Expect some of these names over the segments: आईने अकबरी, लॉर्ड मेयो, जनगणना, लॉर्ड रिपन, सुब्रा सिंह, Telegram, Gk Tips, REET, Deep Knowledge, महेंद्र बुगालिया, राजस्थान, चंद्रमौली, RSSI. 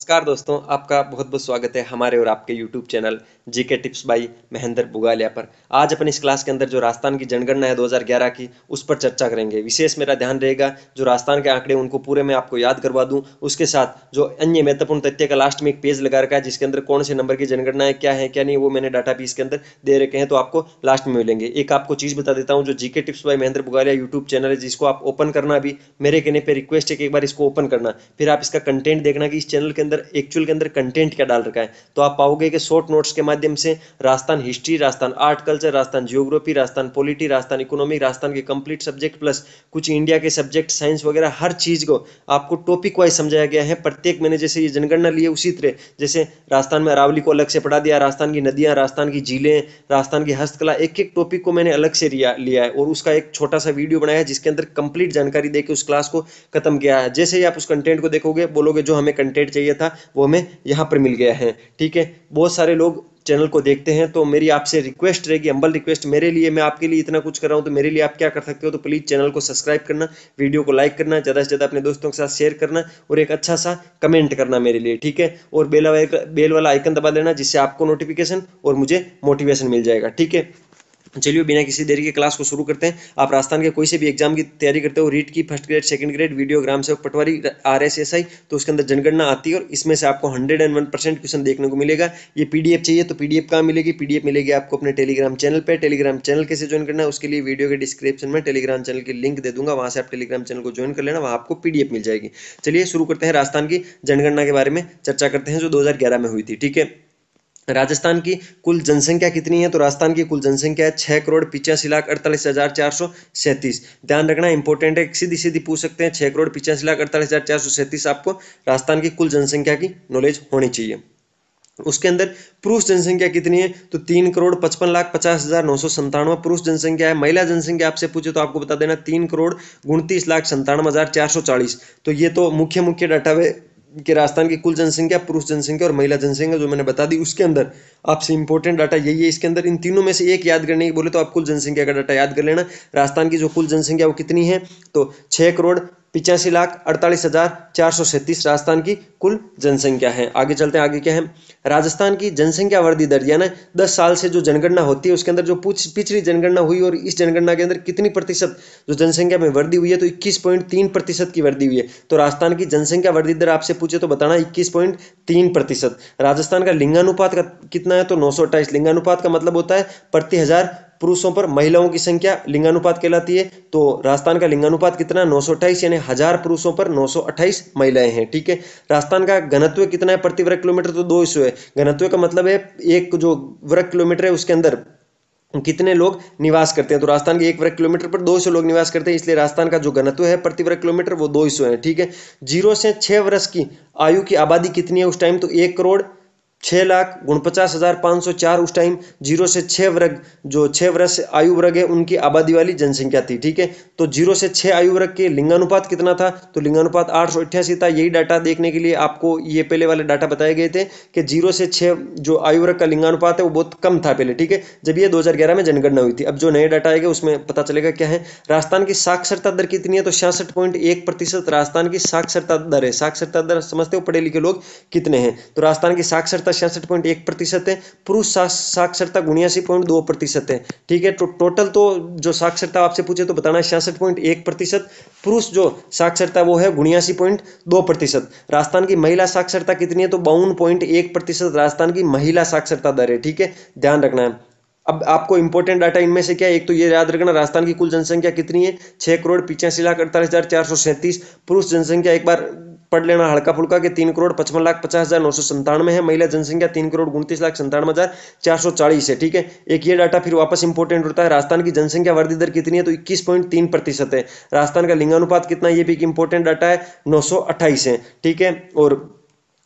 नमस्कार दोस्तों, आपका बहुत बहुत स्वागत है हमारे और आपके YouTube channel GK tips by महेंद्र बुगालिया पर। आज अपन इस क्लास के अंदर जो राजस्थान की जनगणना है 2011 की, उस पर चर्चा करेंगे। विशेष मेरा ध्यान रहेगा जो राजस्थान के आंकड़े उनको पूरे मैं आपको याद करवा दूं, उसके साथ जो अन्य महत्वपूर्ण तथ्य का लास्ट में एक पेज लगा रखा है जिसके अंदर कौन से नंबर की जनगणना है क्या नहीं, वो मैंने डाटा पीस के अंदर दे रखे हैं, तो आपको लास्ट में मिलेंगे। एक आपको चीज़ बता देता हूँ, जो GK tips by महेंद्र बुगालिया YouTube channel है जिसको आप ओपन करना, अभी मेरे कहने पर रिक्वेस्ट है कि एक बार इसको ओपन करना, फिर आप इसका कंटेंट देखना कि इस चैनल के अंदर एक्चुअल के अंदर कंटेंट क्या डाल रखा है। तो आप पाओगे कि शॉर्ट नोट्स के माध्यम से राजस्थान history, राजस्थान art culture, राजस्थान geography, राजस्थान polity, राजस्थान economic, राजस्थान के कंप्लीट सब्जेक्ट प्लस कुछ इंडिया के सब्जेक्ट साइंस वगैरह, हर चीज को आपको टॉपिक वाइज समझाया गया है। प्रत्येक मैंने जैसे ये जनगणना लिए उसी तरह, जैसे राजस्थान में अरावली को अलग से पढ़ा दिया, राजस्थान की नदियां, राजस्थान की झीलें, राजस्थान की हस्तकला, एक एक टॉपिक को मैंने अलग से लिया है और उसका एक छोटा सा वीडियो बनाया है जिसके अंदर कंप्लीट जानकारी देकर उस क्लास को खत्म किया है। जैसे ही आप उस कंटेंट को देखोगे, बोलोगे जो हमें कंटेंट चाहिए था वो हमें यहां पर मिल गया है। ठीक है, बहुत सारे लोग चैनल को देखते हैं, तो मेरी आपसे रिक्वेस्ट रहेगी, हम्बल रिक्वेस्ट, मेरे लिए, मैं आपके लिए इतना कुछ कर रहा हूं तो मेरे लिए आप क्या कर सकते हो, तो प्लीज चैनल को सब्सक्राइब करना, वीडियो को लाइक करना, ज्यादा से ज्यादा अपने दोस्तों के साथ शेयर करना और एक अच्छा सा कमेंट करना मेरे लिए। ठीक है, और बेल वाला आइकन दबा देना जिससे आपको नोटिफिकेशन और मुझे मोटिवेशन मिल जाएगा। ठीक है, चलिए बिना किसी देरी के क्लास को शुरू करते हैं। आप राजस्थान के कोई से भी एग्जाम की तैयारी करते हो, रीट की first grade, second grade, VDO ग्राम सेवक पटवारी, RSSI, तो उसके अंदर जनगणना आती है और इसमें से आपको 101% क्वेश्चन देखने को मिलेगा। ये PDF चाहिए तो PDF कहाँ मिलेगी? PDF मिलेगी आपको अपने टेलीग्राम चैनल पर। टेलीग्राम चैनल कैसे ज्वाइन करना है, उसके लिए वीडियो के डिस्क्रिप्शन में टेलीग्राम चैनल की लिंक दे दूंगा, वहाँ से आप टेलीग्राम चैनल को ज्वाइन कर लेना, वहाँ आपको PDF मिल जाएगी। चलिए शुरू करते हैं, राजस्थान की जनगणना के बारे में चर्चा करते हैं जो 2011 में हुई थी। ठीक है, राजस्थान की कुल जनसंख्या कितनी है? तो राजस्थान की कुल जनसंख्या है 6,85,48,437। ध्यान रखना इंपॉर्टेंट है, सीधी सीधी पूछ सकते हैं, 6,85,48,437 आपको राजस्थान की कुल जनसंख्या की नॉलेज होनी चाहिए। उसके अंदर पुरुष जनसंख्या कितनी है? तो 3,55,50,997 पुरुष जनसंख्या है। महिला जनसंख्या आपसे पूछे तो आपको बता देना 3,29,97,440। तो ये तो मुख्य मुख्य डाटा है कि राजस्थान की कुल जनसंख्या, पुरुष जनसंख्या और महिला जनसंख्या जो मैंने बता दी, उसके अंदर आपसे इंपॉर्टेंट डाटा यही है। इसके अंदर इन तीनों में से एक याद करने की बोले तो आप कुल जनसंख्या का डाटा याद कर लेना। राजस्थान की जो कुल जनसंख्या वो कितनी है? तो 6,85,48,437 राजस्थान की कुल जनसंख्या है। आगे चलते हैं, आगे क्या है? राजस्थान की जनसंख्या वृद्धि दर, यानी 10 साल से जो जनगणना होती है उसके अंदर जो पिछली जनगणना हुई और इस जनगणना के अंदर कितनी प्रतिशत जो जनसंख्या में वृद्धि हुई है, तो 21.3% की वृद्धि हुई है। तो राजस्थान की जनसंख्या वृद्धि दर आपसे पूछे तो बताना 21.3%। राजस्थान का लिंगानुपात का कितना है? तो 928। लिंगानुपात का मतलब होता है प्रति 1000 पुरुषों पर महिलाओं की संख्या लिंगानुपात कहलाती है। तो राजस्थान का लिंगानुपात कितना? 928, यानी 1000 पुरुषों पर 928 महिलाएं हैं। ठीक है, राजस्थान का घनत्व कितना है प्रति वर्ग किलोमीटर? तो 200 है। घनत्व का मतलब है एक जो वर्ग किलोमीटर है उसके अंदर कितने लोग निवास करते हैं। तो राजस्थान के एक वर्ग किलोमीटर पर 200 लोग निवास करते हैं, इसलिए राजस्थान का जो घनत्व है प्रति वर्ग किलोमीटर वो 200 है। ठीक है, 0 से 6 वर्ष की आयु की आबादी कितनी है उस टाइम? तो 1,49,504 उस टाइम 0 से 6 वर्ग जो 6 वर्ष आयु वर्ग है उनकी आबादी वाली जनसंख्या थी। ठीक है, तो 0 से 6 आयु वर्ग के लिंगानुपात कितना था? तो लिंगानुपात 888 था। यही डाटा देखने के लिए आपको ये पहले वाले डाटा बताए गए थे कि 0 से 6 जो आयु वर्ग का लिंगानुपात है वो बहुत कम था पहले। ठीक है, जब ये 2011 में जनगणना हुई थी। अब जो नए डाटा आएगा उसमें पता चलेगा क्या है। राजस्थान की साक्षरता दर कितनी है? तो 66.1% राजस्थान की साक्षरता दर है। साक्षरता दर समझते हो पढ़े लिखे लोग कितने हैं? तो राजस्थान की साक्षरता 66.1% है, पुरुष साक्षरता 79.2% है। ठीक है, टोटल तो जो साक्षरता आपसे पूछे तो बताना 66.1%, पुरुष जो साक्षरता वो है 79.2%। राजस्थान की महिला साक्षरता कितनी है? तो 52.1% राजस्थान की महिला साक्षरता दर है। ठीक है, ध्यान रखना है। अब आपको इंपॉर्टेंट डाटा इनमें से क्या है, एक तो ये याद रखना राजस्थान की कुल जनसंख्या कितनी है, 6,85,48,437। पुरुष जनसंख्या एक बार पढ़ लेना हल्का फुल्का के 3,50,50,997 है। महिला जनसंख्या 3,29,97,440 है। ठीक है, एक ये डाटा फिर वापस इंपॉर्टेंट होता है। राजस्थान की जनसंख्या वृद्धि दर कितनी है? तो 21.3% है। राजस्थान का लिंगानुपात कितना है? ये भी एक इंपॉर्टेंट डाटा है, 928 है। ठीक है, और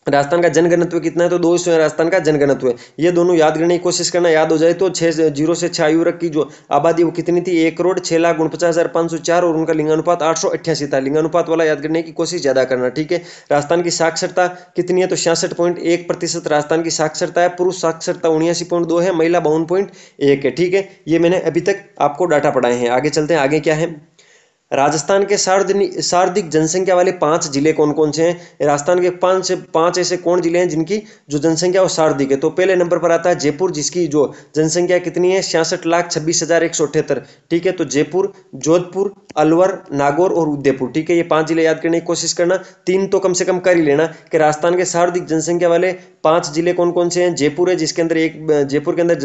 राजस्थान का जनघनत्व कितना है? तो 200 है राजस्थान का जनघनत्व है। ये दोनों याद करने की कोशिश करना, याद हो जाए तो 0 से 6 आयु वर्ग की जो आबादी वो कितनी थी? 1,49,504 और उनका लिंगानुपात 888 था। लिंगानुपात वाला याद करने की कोशिश ज्यादा करना। ठीक है, राजस्थान की साक्षरता कितनी है? तो 66.1% राजस्थान की साक्षरता है। पुरुष साक्षरता 79.2 है, महिला 52.1 है। ठीक है, ये मैंने अभी तक आपको डाटा पढ़ाए हैं। आगे चलते हैं, आगे क्या है? राजस्थान के सर्वाधिक जनसंख्या वाले 5 जिले कौन कौन से हैं? राजस्थान के 5 ऐसे कौन जिले हैं जिनकी जो जनसंख्या वो सर्वाधिक है? तो पहले नंबर पर आता है जयपुर, जिसकी जो जनसंख्या कितनी है 66,26,178। ठीक है, तो जयपुर, जोधपुर, अलवर, नागौर और उदयपुर, ठीक है, ये 5 जिले याद करने की कोशिश करना। 3 तो कम से कम कर ही लेना कि राजस्थान के सर्वाधिक जनसंख्या वाले 5 जिले कौन कौन से हैं। जयपुर है, जिसके अंदर जयपुर के अंदर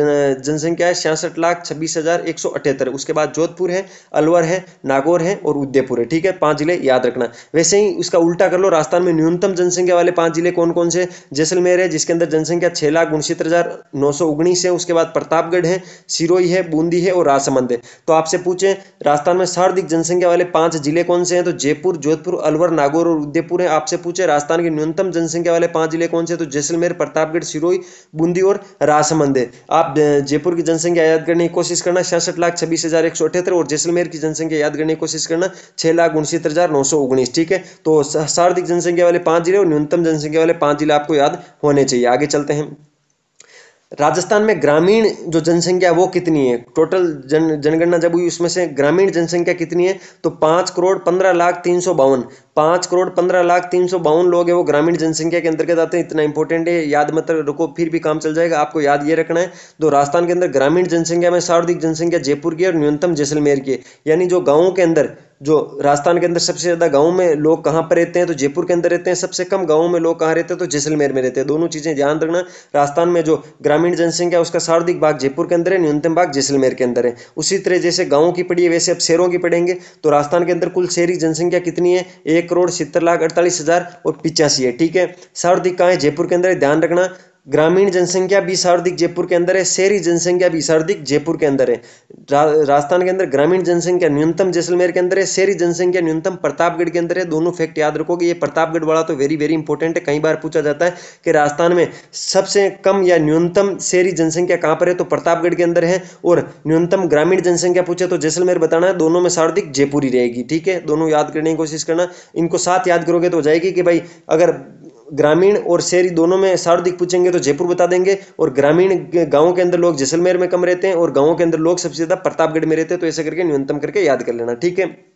जनसंख्या है 66,26,178। उसके बाद जोधपुर है, अलवर है, नागौर है और उदयपुर है, ठीक है, 5 जिले याद रखना। वैसे ही उसका उल्टा कर लो, राजस्थान में न्यूनतम जनसंख्या वाले 5 जिले कौन कौन से? जैसलमेर है, जिसके अंदर जनसंख्या 6,69,919 है। उसके बाद प्रतापगढ़ है, सिरोही है, बूंदी है और राजसमंद है। तो आपसे पूछे राजस्थान में सर्वाधिक जनसंख्या वाले 5 जिले कौन से हैं? तो जयपुर, जोधपुर, अलवर, नागौर और उदयपुर है। आपसे पूछे राजस्थान के न्यूनतम जनसंख्या वाले 5 जिले कौन से? तो जैसलमेर, प्रतापगढ़, सिरोही, बूंदी और राजसमंद है। आप जयपुर की जनसंख्या याद करने की कोशिश करना 66,26,178 और जैसलमेर की जनसंख्या याद करने की कोशिश करना 6,69,919। ठीक है, तो सर्वाधिक जनसंख्या वाले 5 जिले और न्यूनतम जनसंख्या वाले 5 जिले आपको याद होने चाहिए। आगे चलते हैं, राजस्थान में ग्रामीण जो जनसंख्या वो कितनी है? टोटल जनगणना जब हुई उसमें से ग्रामीण जनसंख्या कितनी है? तो 5,15,352,000 लोग हैं वो ग्रामीण जनसंख्या के अंतर्गत आते हैं। इतना इंपॉर्टेंट है, याद मत रखो फिर भी काम चल जाएगा, आपको याद ये रखना है। तो राजस्थान के अंदर ग्रामीण जनसंख्या में सर्वाधिक जनसंख्या जयपुर की और न्यूनतम जैसलमेर की है। यानी जो गाँव के अंदर, जो राजस्थान के अंदर सबसे ज़्यादा गाँव में लोग कहाँ पर रहते हैं? तो जयपुर के अंदर रहते हैं। सबसे कम गाँव में लोग कहाँ रहते हैं? तो जैसलमेर में रहते हैं। दोनों चीज़ें ध्यान रखना, राजस्थान में जो ग्रामीण जनसंख्या उसका सर्वाधिक भाग जयपुर के अंदर है, न्यूनतम भाग जैसलमेर के अंदर है। उसी तरह जैसे गाँव की पड़ी है वैसे अब शहरों की पड़ेंगे। तो राजस्थान के अंदर कुल शहरी जनसंख्या कितनी है? 1,70,48,085 है। ठीक है, सर्वाधिक कहाँ है? जयपुर के अंदर है, ध्यान रखना। ग्रामीण जनसंख्या भी सर्वाधिक जयपुर के अंदर है, शहरी जनसंख्या भी सर्वाधिक जयपुर के अंदर है। राजस्थान के अंदर ग्रामीण जनसंख्या न्यूनतम जैसलमेर के अंदर है, शहरी जनसंख्या न्यूनतम प्रतापगढ़ के अंदर है। दोनों फैक्ट याद रखोगे। ये प्रतापगढ़ वाला तो वेरी वेरी इंपॉर्टेंट है, कई बार पूछा जाता है कि राजस्थान में सबसे कम या न्यूनतम शहरी जनसंख्या कहाँ पर है? तो प्रतापगढ़ के अंदर है। और न्यूनतम ग्रामीण जनसंख्या पूछे तो जैसलमेर बताना है। दोनों में सर्वाधिक जयपुर ही रहेगी। ठीक है, दोनों याद करने की कोशिश करना, इनको साथ याद करोगे तो हो जाएगी कि भाई अगर ग्रामीण और शहरी दोनों में सर्वाधिक पूछेंगे तो जयपुर बता देंगे, और ग्रामीण गांव के अंदर लोग जैसलमेर में कम रहते हैं और गांवों के अंदर लोग सबसे ज्यादा प्रतापगढ़ में रहते हैं। तो ऐसे करके न्यूनतम करके याद कर लेना। ठीक है,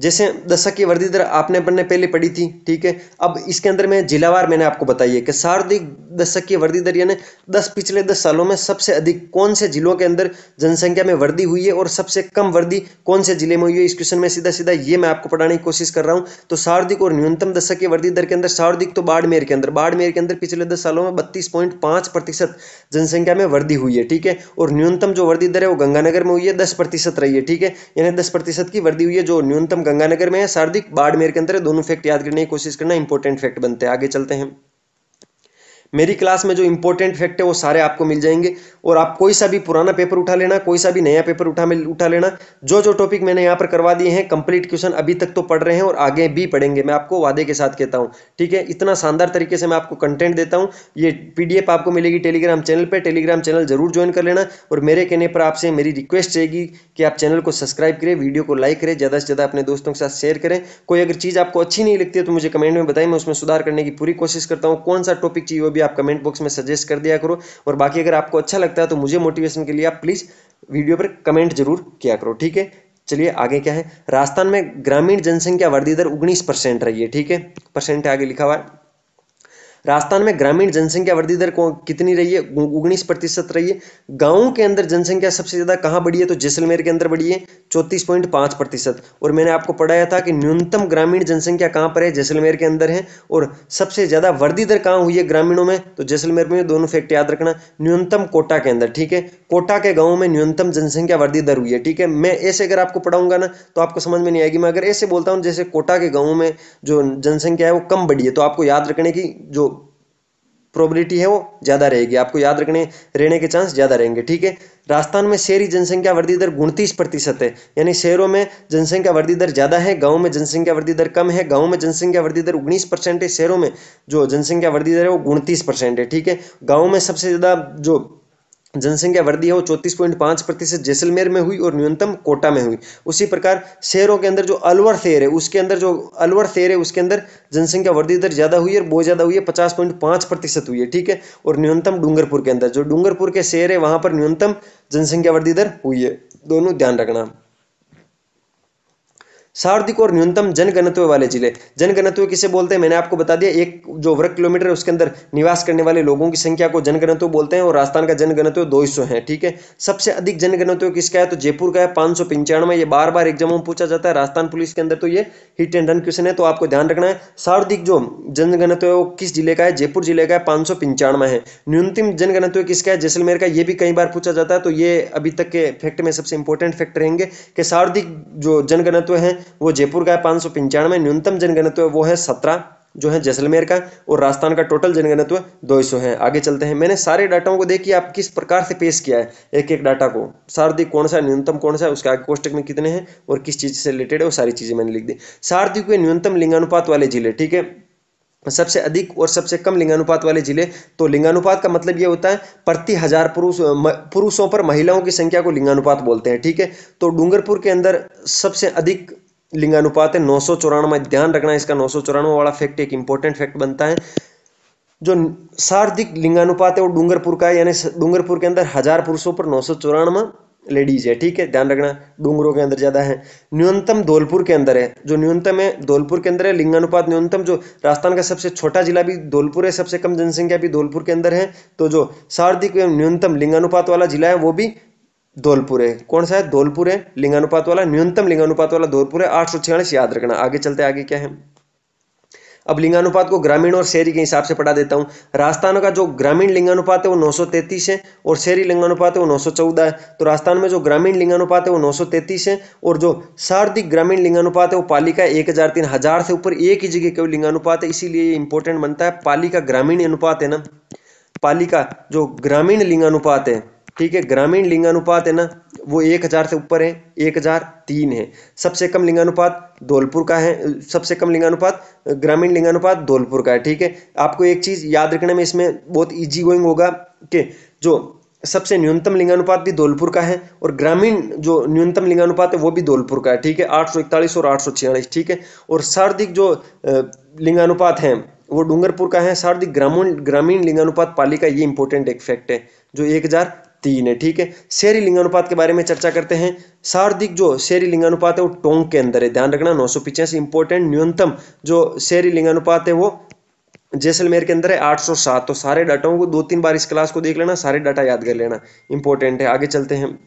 जैसे दशक की वृद्धि दर आपने बनने पहले पढ़ी थी। ठीक है, अब इसके अंदर में जिलावार मैंने आपको बताई है कि सर्वाधिक दशक की वृद्धि दर यानी पिछले 10 सालों में सबसे अधिक कौन से जिलों के अंदर जनसंख्या में वृद्धि हुई है और सबसे कम वृद्धि कौन से जिले में हुई है। इस क्वेश्चन में सीधा सीधा ये मैं आपको पढ़ाने की कोशिश कर रहा हूँ। तो सर्वाधिक और न्यूनतम दशक की वृद्धि दर के अंदर सर्वाधिक तो बाड़मेर के अंदर, पिछले 10 सालों में 32.5% जनसंख्या में वृद्धि हुई है। ठीक है, और न्यूनतम जो वृद्धि दर है वो गंगानगर में हुई है, 10% रही है। ठीक है, यानी 10% की वृद्धि हुई है जो न्यूनतम गंगानगर में है, सर्वाधिक बाड़मेर के अंदर है। दोनों फैक्ट याद करने की कोशिश करना, इंपॉर्टेंट फैक्ट बनते हैं। आगे चलते हैं, मेरी क्लास में जो इंपॉर्टेंट फैक्ट है वो सारे आपको मिल जाएंगे, और आप कोई सा भी पुराना पेपर उठा लेना, कोई सा भी नया पेपर उठा लेना। जो टॉपिक मैंने यहाँ पर करवा दिए हैं कंप्लीट क्वेश्चन अभी तक तो पढ़ रहे हैं और आगे भी पढ़ेंगे, मैं आपको वादे के साथ कहता हूँ। ठीक है, इतना शानदार तरीके से मैं आपको कंटेंट देता हूँ। ये PDF आपको मिलेगी टेलीग्राम चैनल पर, टेलीग्राम चैनल जरूर ज्वाइन कर लेना। और मेरे कहने पर आपसे मेरी रिक्वेस्ट रहेगी कि आप चैनल को सब्सक्राइब करें, वीडियो को लाइक करें, ज़्यादा से ज़्यादा अपने दोस्तों के साथ शेयर करें। कोई अगर चीज़ आपको अच्छी नहीं लगती है तो मुझे कमेंट में बताएं, मैं उसमें सुधार करने की पूरी कोशिश करता हूँ। कौन सा टॉपिक चाहिए वो भी आप कमेंट बॉक्स में सजेस्ट कर दिया करो। और बाकी अगर आपको अच्छा लगता है तो मुझे मोटिवेशन के लिए आप प्लीज वीडियो पर कमेंट जरूर किया करो। ठीक है, चलिए आगे क्या है। राजस्थान में ग्रामीण जनसंख्या वृद्धि दर 19% रही है। ठीक है, परसेंट आगे लिखा हुआ है। राजस्थान में ग्रामीण जनसंख्या वृद्धि दर कितनी रही है? 19% रही है। गाँव के अंदर जनसंख्या सबसे ज़्यादा कहाँ बढ़ी है? तो जैसलमेर के अंदर बढ़ी है 34.5%। और मैंने आपको पढ़ाया था कि न्यूनतम ग्रामीण जनसंख्या कहाँ पर है? जैसलमेर के अंदर है। और सबसे ज़्यादा वृद्धि दर कहाँ हुई है ग्रामीणों में? तो जैसलमेर में। दोनों फैक्ट याद रखना, न्यूनतम कोटा के अंदर। ठीक है, कोटा के गाँव में न्यूनतम जनसंख्या वृद्धि दर हुई है। ठीक है, मैं ऐसे अगर आपको पढ़ाऊंगा ना तो आपको समझ में नहीं आएगी। मैं अगर ऐसे बोलता हूँ जैसे कोटा के गाँव में जो जनसंख्या है वो कम बढ़ी है, तो आपको याद रखने की जो प्रोबेबिलिटी है वो ज़्यादा रहेगी, आपको याद रहने के चांस ज़्यादा रहेंगे। ठीक है, राजस्थान में शहरी जनसंख्या वृद्धि दर 29% है, यानी शहरों में जनसंख्या वृद्धि दर ज़्यादा है, गांव में जनसंख्या वृद्धि दर कम है। गांव में जनसंख्या वृद्धि दर 19% है, शहरों में जो जनसंख्या वृद्धि दर है वो 29% है। ठीक है, गाँव में सबसे ज़्यादा जो जनसंख्या वृद्धि है वो 34.5% जैसलमेर में हुई और न्यूनतम कोटा में हुई। उसी प्रकार शहरों के अंदर जो अलवर शहर है उसके अंदर जनसंख्या वृद्धि दर ज़्यादा हुई है, और बहुत ज़्यादा हुई है, 50.5% हुई है। ठीक है, और न्यूनतम डूंगरपुर के अंदर, जो डूंगरपुर के शहर है वहाँ पर न्यूनतम जनसंख्या वृद्धि दर हुई है। दोनों ध्यान रखना। सर्वाधिक और न्यूनतम जनघनत्व वाले जिले। जनघनत्व किसे बोलते हैं मैंने आपको बता दिया, एक जो वर्ग किलोमीटर है उसके अंदर निवास करने वाले लोगों की संख्या को जनघनत्व बोलते हैं। और राजस्थान का जनघनत्व 200 है। ठीक है, सबसे अधिक जनघनत्व किसका है तो जयपुर का है 595। ये बार बार एग्जामों में पूछा जाता है राजस्थान पुलिस के अंदर, तो ये हिट एंड रन क्वेश्चन है, तो आपको ध्यान रखना है। सर्वाधिक जो जनघनत्व है वो किस जिले का है, जयपुर जिले का है, 595 है। न्यूनतम जनघनत्व किसका है, जैसलमेर का, ये भी कई बार पूछा जाता है, तो ये अभी तक के फैक्ट में सबसे इंपॉर्टेंट फैक्ट रहेंगे कि सर्वाधिक जो जनघनत्व है वो जयपुर का है 595, न्यूनतम जनघनत्व वो है 17 जो है जैसलमेर का, और राजस्थान का टोटल जनघनत्व 200 है। आगे चलते हैं, मैंने सारे डाटाओं को देखिए आप किस प्रकार से पेश किया है, एक एक डाटा को, सर्वाधिक कौन सा, न्यूनतम कौन सा, उसके आगे कोष्टक में कितने हैं और किस चीज से रिलेटेड है, वो सारी चीजें मैंने लिख दी। सर्वाधिक न्यूनतम लिंगानुपात वाले जिले, ठीक है, सबसे अधिक और सबसे कम लिंगानुपात वाले जिले। तो लिंगानुपात का मतलब ये होता है प्रति हजार पुरुषों पर महिलाओं की संख्या को लिंगानुपात बोलते हैं। ठीक है, तो डूंगरपुर के अंदर सबसे अधिक लिंगानुपात है 994। ध्यान रखना इसका 994 वाला फैक्ट एक इंपॉर्टेंट फैक्ट बनता है। जो सर्वाधिक लिंगानुपात है वो डूंगरपुर का है, यानी डूंगरपुर के अंदर 1000 पुरुषों पर 994 लेडीज है। ठीक है, ध्यान रखना डूंगरों के अंदर ज्यादा है। न्यूनतम धौलपुर के अंदर है, जो न्यूनतम है धौलपुर के अंदर है लिंगानुपात न्यूनतम। जो राजस्थान का सबसे छोटा जिला भी धौलपुर है, सबसे कम जनसंख्या भी धौलपुर के अंदर है, तो जो सर्वाधिक न्यूनतम लिंगानुपात वाला जिला है वो भी धौलपुर है। कौन सा है, धौलपुर है लिंगानुपात वाला, न्यूनतम लिंगानुपात वाला धौलपुर है, 846, याद रखना। आगे चलते हैं, आगे क्या है, अब लिंगानुपात को ग्रामीण और शहरी के हिसाब से पढ़ा देता हूँ। राजस्थान का जो ग्रामीण लिंगानुपात है वो 933 है और शहरी लिंगानुपात है वो 914 है। तो राजस्थान में जो ग्रामीण लिंगानुपात है वो 933 है, और जो सर्वाधिक ग्रामीण लिंगानुपात है वो पाली का 1003। 1000 से ऊपर एक ही जगह केवल लिंगानुपात है, इसीलिए ये इंपॉर्टेंट बनता है। पाली का ग्रामीण अनुपात है ना, पाली का जो ग्रामीण लिंगानुपात है, ठीक है, ग्रामीण लिंगानुपात है ना, वो 1000 से ऊपर है, 1003 है। सबसे कम लिंगानुपात धौलपुर का है, सबसे कम लिंगानुपात ग्रामीण लिंगानुपात धौलपुर का है। ठीक है, आपको एक चीज याद रखने में इसमें बहुत इजी गोइंग होगा कि जो सबसे न्यूनतम लिंगानुपात भी धौलपुर का है और ग्रामीण जो न्यूनतम लिंगानुपात है वो भी धौलपुर का है। ठीक है, 841 और 846। ठीक है, और सर्वाधिक जो लिंगानुपात है वो डूंगरपुर का है, सर्वाधिक ग्रामीण लिंगानुपात पाली का, ये इंपॉर्टेंट एक फैक्ट है जो 1003 है। ठीक है, शहरी लिंगानुपात के बारे में चर्चा करते हैं। सर्वाधिक जो शहरी लिंगानुपात है वो टोंक के अंदर है, ध्यान रखना 985, इंपॉर्टेंट। न्यूनतम जो शहरी लिंगानुपात है वो जैसलमेर के अंदर है 807। तो सारे डाटाओं को 2-3 बार इस क्लास को देख लेना, सारे डाटा याद कर लेना, इंपॉर्टेंट है। आगे चलते हैं,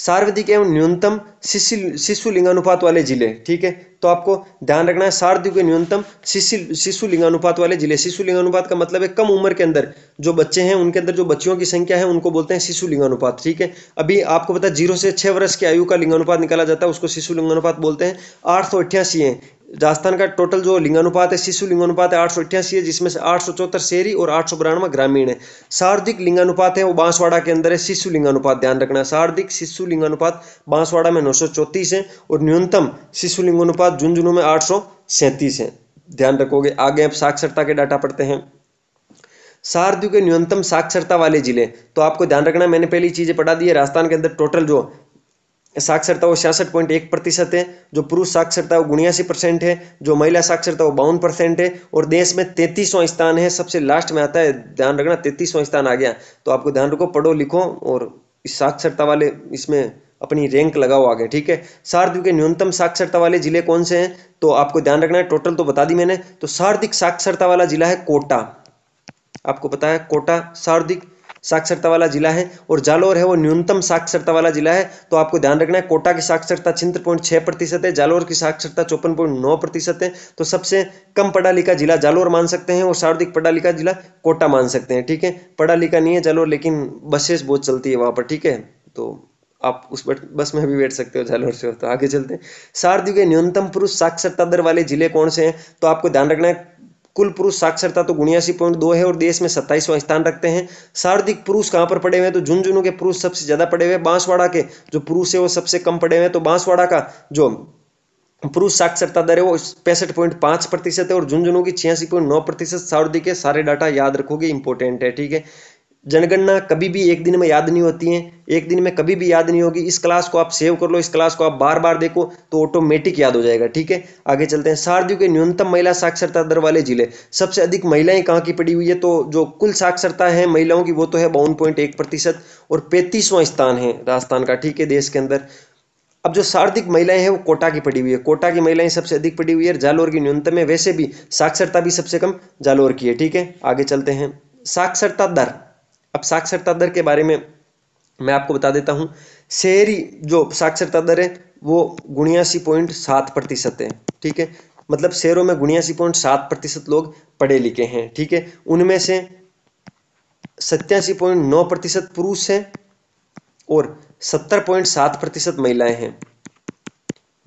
सर्वाधिक एवं न्यूनतम शिशु लिंगानुपात वाले जिले। ठीक है, तो आपको ध्यान रखना है सर्वाधिक न्यूनतम शिशु लिंगानुपात वाले जिले। शिशु लिंगानुपात का मतलब है कम उम्र के अंदर जो बच्चे हैं, उनके अंदर जो बच्चियों की संख्या है उनको बोलते हैं शिशु लिंगानुपात। ठीक है, अभी आपको पता है 0 से 6 वर्ष की आयु का लिंगानुपात निकाला जाता है, उसको शिशु लिंगानुपात बोलते हैं। 888 है राजस्थान का टोटल जो लिंगानुपात है, शिशु लिंगानुपात है 888 है, जिसमें से 874 शहरी और 892 ग्रामीण है। सर्वाधिक लिंगानुपात है वो बांसवाड़ा के अंदर है, शिशु लिंगानुपात, ध्यान रखना सर्वाधिक शिशु लिंगानुपात बांसवाड़ा में 934 है, और न्यूनतम शिशु लिंगानुपात झुंझुनू में 837 है, ध्यान रखोगे। आगे आप साक्षरता के डाटा पढ़ते हैं, सर्वाधिक न्यूनतम साक्षरता वाले जिले। तो आपको ध्यान रखना, मैंने पहली चीजें पढ़ा दी है, राजस्थान के अंदर टोटल जो साक्षरता वो 66.1% है, जो पुरुष साक्षरता वो 79% है, जो महिला साक्षरता वो 52% है, और देश में 33वां स्थान है, सबसे लास्ट में आता है, ध्यान रखना 33वां स्थान आ गया। तो आपको ध्यान रखो, पढ़ो लिखो और इस साक्षरता वाले इसमें अपनी रैंक लगाओ आगे। ठीक है, सर्वाधिक न्यूनतम साक्षरता वाले जिले कौन से हैं, तो आपको ध्यान रखना है, टोटल तो बता दी मैंने। तो सर्वाधिक साक्षरता वाला जिला है कोटा, आपको पता है कोटा सर्वाधिक साक्षरता वाला जिला है, और जालौर है वो न्यूनतम साक्षरता वाला जिला है। तो आपको ध्यान रखना है, कोटा की साक्षरता 76.6% है, जालौर की साक्षरता 54.9% है। तो सबसे कम पढ़ा लिखा जिला जालौर मान सकते हैं, और सर्वाधिक पढ़ा लिखा जिला कोटा मान सकते हैं। ठीक है, पढ़ा लिखा नहीं है जालौर, लेकिन बसेस बहुत चलती है वहां पर। ठीक है, तो आप उस बस में भी बैठ सकते हो जालौर से हो। तो आगे चलते हैं, सर्वाधिक न्यूनतम पुरुष साक्षरता दर वाले जिले कौन से हैं, तो आपको ध्यान रखना है, कुल पुरुष साक्षरता तो 79.2 है और देश में 27वां स्थान रखते हैं। सर्वाधिक पुरुष कहाँ पर पड़े हुए हैं, तो झुंझुनू के पुरुष सबसे ज्यादा पड़े हुए हैं, बांसवाड़ा के जो पुरुष है वो सबसे कम पड़े हुए हैं। तो बांसवाड़ा का जो पुरुष साक्षरता दर है वो 65.5% है और झुंझुनू की 86.9%। सर्वाधिक सारे डाटा याद रखोगे, इंपॉर्टेंट है। ठीक है, जनगणना कभी भी एक दिन में याद नहीं होती है, एक दिन में कभी भी याद नहीं होगी। इस क्लास को आप सेव कर लो, इस क्लास को आप बार बार देखो तो ऑटोमेटिक याद हो जाएगा। ठीक है, आगे चलते हैं, सर्वाधिक न्यूनतम महिला साक्षरता दर वाले जिले। सबसे अधिक महिलाएं कहाँ की पड़ी हुई है, तो जो कुल साक्षरता है महिलाओं की वो तो है 52.1% और 35वां स्थान है राजस्थान का। ठीक है, देश के अंदर अब जो सर्वाधिक महिलाएं हैं वो कोटा की पड़ी हुई है, कोटा की महिलाएं सबसे अधिक पड़ी हुई है, जालोर की न्यूनतम है। वैसे भी साक्षरता भी सबसे कम जालोर की है। ठीक है, आगे चलते हैं। साक्षरता दर, अब साक्षरता दर के बारे में मैं आपको बता देता हूँ। शहरी जो साक्षरता दर है वो 79.7% है। ठीक है, मतलब शहरों में 79.7% लोग पढ़े लिखे हैं। ठीक है, उनमें से 87.9% पुरुष हैं और 70.7% महिलाएं हैं।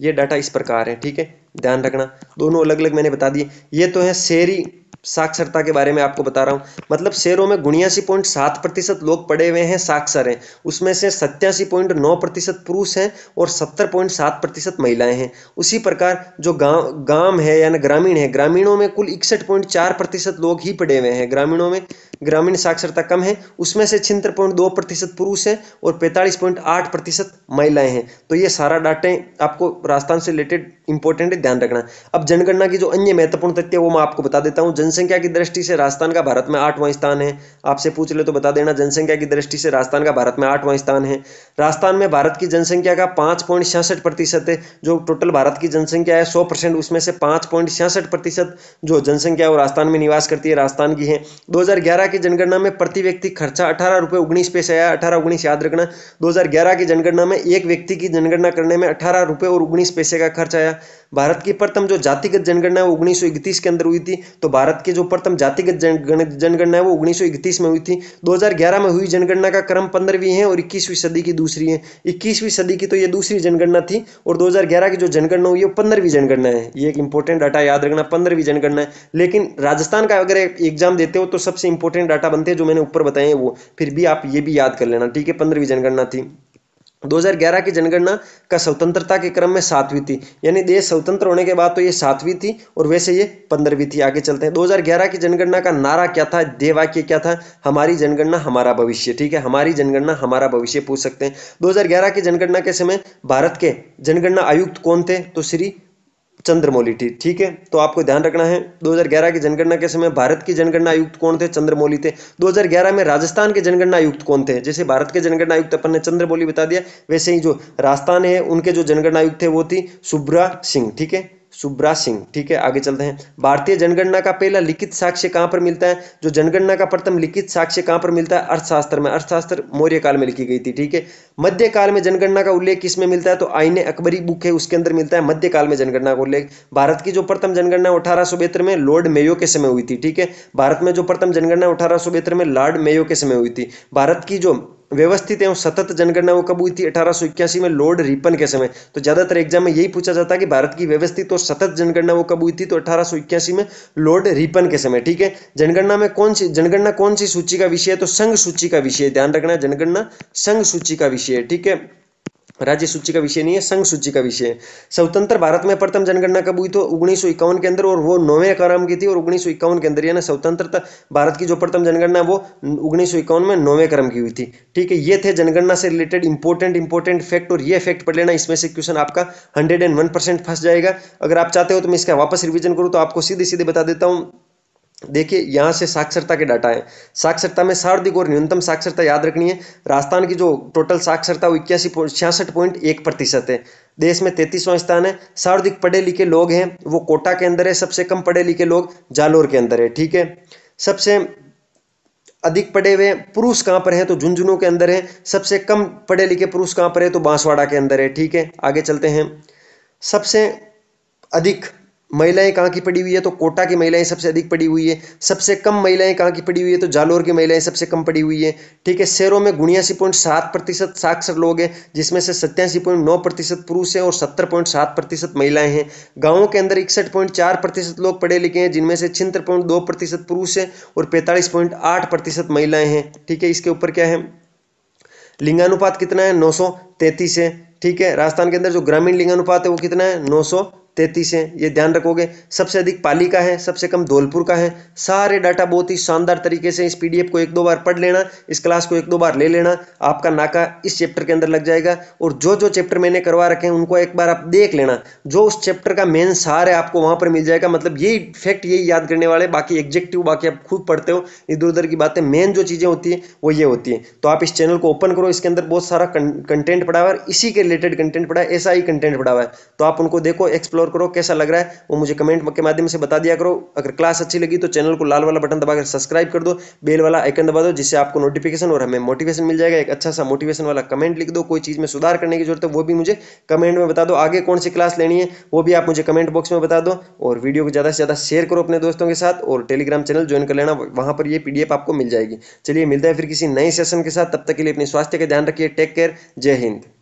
ये डाटा इस प्रकार है। ठीक है, ध्यान रखना, दोनों अलग अलग मैंने बता दिए। ये तो है शहरी साक्षरता के बारे में आपको बता रहा हूँ, मतलब शहरों में 79.7% लोग पढ़े हुए हैं, साक्षर हैं। उसमें से 87.9% पुरुष हैं और 70.7% महिलाएं हैं। उसी प्रकार जो गांव है यानी ग्रामीण है, ग्रामीणों में कुल 61.4% लोग ही पढ़े हुए हैं। ग्रामीणों में ग्रामीण साक्षरता कम है, उसमें से 76.2% पुरुष हैं और 45.8% महिलाएं हैं। तो ये सारा डाटे आपको राजस्थान से रिलेटेड इंपॉर्टेंट है, ध्यान रखना। अब जनगणना की जो अन्य महत्वपूर्ण तथ्य है वो मैं आपको बता देता हूँ। जनसंख्या की दृष्टि से राजस्थान का भारत में 8वां स्थान है। आपसे पूछ ले तो बता देना, जनसंख्या की दृष्टि से राजस्थान का भारत में 8वां स्थान है। राजस्थान में भारत की जनसंख्या का 5.66% है। जो टोटल भारत की जनसंख्या है 100%, उसमें से 5.66% जो जनसंख्या वो राजस्थान में निवास करती है, राजस्थान की है। 2011 की जनगणना में प्रति व्यक्ति खर्चा 18.19 रुपये आया, 18.19 याद रखना। 2011 की जनगणना में एक व्यक्ति की जनगणना करने में 18.19 रुपये का खर्च आया। भारत की प्रथम जो जातिगत जनगणना है वो 1931 के अंदर हुई थी। तो भारत की जो प्रथम जातिगत जनगणना है वो 1931 में हुई थी। 2011 में हुई जनगणना का क्रम 15वीं है और 21वीं सदी की दूसरी है। 21वीं सदी की तो ये दूसरी जनगणना थी और 2011 की जो जनगणना हुई है वो 15वीं जनगणना है। ये एक इंपॉर्टेंट डाटा याद रखना, 15वीं जनगणना है। लेकिन राजस्थान का अगर एग्जाम देते हो तो सबसे इंपॉर्टेंट डाटा बनते हैं जो मैंने ऊपर बताए हैं वो, फिर भी आप ये भी याद कर लेना। ठीक है, 15वीं जनगणना थी। 2011 की जनगणना का स्वतंत्रता के क्रम में 7वीं थी, यानी देश स्वतंत्र होने के बाद तो ये 7वीं थी और वैसे ये 15वीं थी। आगे चलते हैं। 2011 की जनगणना का नारा क्या था, ध्येयवाक्य क्या था? हमारी जनगणना हमारा भविष्य। ठीक है, हमारी जनगणना हमारा भविष्य पूछ सकते हैं। 2011 की जनगणना के समय भारत के जनगणना आयुक्त कौन थे? तो श्री चंद्रमौली। ठीक है, तो आपको ध्यान रखना है। 2011 की जनगणना के समय भारत की जनगणना आयुक्त कौन थे? चंद्रमौली थे। 2011 में राजस्थान के जनगणना आयुक्त कौन थे? जैसे भारत के जनगणना आयुक्त अपन ने चंद्रमौली बता दिया, वैसे ही जो राजस्थान है उनके जो जनगणना आयुक्त थे वो थी सुब्रा सिंह। ठीक है, सुब्रा सिंह। ठीक है, आगे चलते हैं। भारतीय जनगणना का पहला लिखित साक्ष्य कहाँ पर मिलता है? जो जनगणना का प्रथम लिखित साक्ष्य कहाँ पर मिलता है? अर्थशास्त्र में। अर्थशास्त्र मौर्य काल में लिखी गई थी। ठीक है, मध्य काल में जनगणना का उल्लेख किसमें मिलता है? तो आईने अकबरी बुक है उसके अंदर मिलता है मध्य काल में जनगणना का उल्लेख। भारत की जो प्रथम जनगणना 1872 में लॉर्ड मेयो के समय हुई थी। ठीक है, भारत में जो प्रथम जनगणना 1872 में लॉर्ड मेयो के समय हुई थी। भारत की जो व्यवस्थित एवं सतत जनगणना वो कब हुई थी? 1881 में लॉर्ड रिपन के समय। तो ज्यादातर एग्जाम में यही पूछा जाता है कि भारत की व्यवस्थित और सतत जनगणना वो कब हुई थी? तो 1881 में लॉर्ड रिपन के समय। ठीक है, जनगणना में कौन सी सूची का विषय है? तो संघ सूची का विषय, ध्यान रखना। जनगणना संघ सूची का विषय है। ठीक है, राज्य सूची का विषय नहीं है, संघ सूची का विषय है। स्वतंत्र भारत में प्रथम जनगणना कब हुई? तो 1951 के अंदर, और वो 9वें क्रम की थी और 1951 के अंदर, यानी स्वतंत्रता भारत की जो प्रथम जनगणना वो 1951 में 9वें क्रम की हुई थी। ठीक है, ये थे जनगणना से रिलेटेड इंपॉर्टेंट फैक्ट, और ये फैक्ट पढ़ लेना, इसमें से क्वेश्चन आपका 101% फंस जाएगा। अगर आप चाहते हो तो मैं इसका वापस रिविजन करूँ तो आपको सीधे बता देता हूँ। देखिए, यहाँ से साक्षरता के डाटा है। साक्षरता में सर्वाधिक और न्यूनतम साक्षरता याद रखनी है। राजस्थान की जो टोटल साक्षरता वो 66.1% है। देश में 33वां स्थान है। सर्वाधिक पढ़े लिखे लोग हैं वो कोटा के अंदर है, सबसे कम पढ़े लिखे लोग जालोर के अंदर है। ठीक है, सबसे अधिक पढ़े हुए पुरुष कहाँ पर है? तो झुंझुनू के अंदर है। सबसे कम पढ़े लिखे पुरुष कहाँ पर है? तो बांसवाड़ा के अंदर है। ठीक है, आगे चलते हैं। सबसे अधिक महिलाएं कहाँ की पड़ी हुई है? तो कोटा की महिलाएं सबसे अधिक पड़ी हुई है। सबसे कम महिलाएं कहाँ की पड़ी हुई है? तो जालोर की महिलाएं सबसे कम पड़ी हुई है। ठीक है, शहरों में 79.7% साक्षर लोग हैं, जिसमें से 87.9% पुरुष हैं और 70.7% महिलाएं हैं। गाँवों के अंदर 61.4% लोग पढ़े लिखे हैं, जिनमें से 76.2% पुरुष हैं और 45.8% महिलाएं हैं। ठीक है, इसके ऊपर क्या है? लिंगानुपात कितना है? 933 है। ठीक है, राजस्थान के अंदर जो ग्रामीण लिंगानुपात है वो कितना है? 933 33 हैं, ये ध्यान रखोगे। सबसे अधिक पाली का है, सबसे कम धौलपुर का है। सारे डाटा बहुत ही शानदार तरीके से इस पीडीएफ को एक दो बार पढ़ लेना, इस क्लास को एक दो बार ले लेना, आपका नाका इस चैप्टर के अंदर लग जाएगा। और जो जो चैप्टर मैंने करवा रखे हैं उनको एक बार आप देख लेना, जो उस चैप्टर का मेन सार है आपको वहां पर मिल जाएगा। मतलब यही फैक्ट यही याद करने वाले, बाकी एग्जेक्टिव बाकी आप खुद पढ़ते हो, इधर उधर की बातें, मेन जो चीजें होती है वो ये होती है। तो आप इस चैनल को ओपन करो, इसके अंदर बहुत सारा कंटेंट पड़ा हुआ है, इसी के रिलेटेड कंटेंट पड़ा है, ऐसा ही कंटेंट पड़ा हुआ है। तो आप उनको देखो, एक्सप्लोर करो, कैसा लग रहा है वो मुझे कमेंट के माध्यम से बता दिया करो। अगर क्लास अच्छी लगी तो चैनल को लाल वाला बटन दबाकर सब्सक्राइब कर दो, बेल वाला आइकन दबा दो, जिससे आपको नोटिफिकेशन और हमें मोटिवेशन मिल जाएगा। एक अच्छा सा मोटिवेशन वाला कमेंट लिख दो, कोई चीज में सुधार करने की जरूरत है वो भी मुझे कमेंट में बता दो, आगे कौन सी क्लास लेनी है वो भी आप मुझे कमेंट बॉक्स में बता दो। और वीडियो को ज्यादा से ज्यादा शेयर करो अपने दोस्तों के साथ, और टेलीग्राम चैनल ज्वाइन कर लेना, वहां पर ये पीडीएफ आपको मिल जाएगी। चलिए मिलता है फिर किसी नए सेशन के साथ, तब तक के लिए अपने स्वास्थ्य का ध्यान रखिए, टेक केयर, जय हिंद।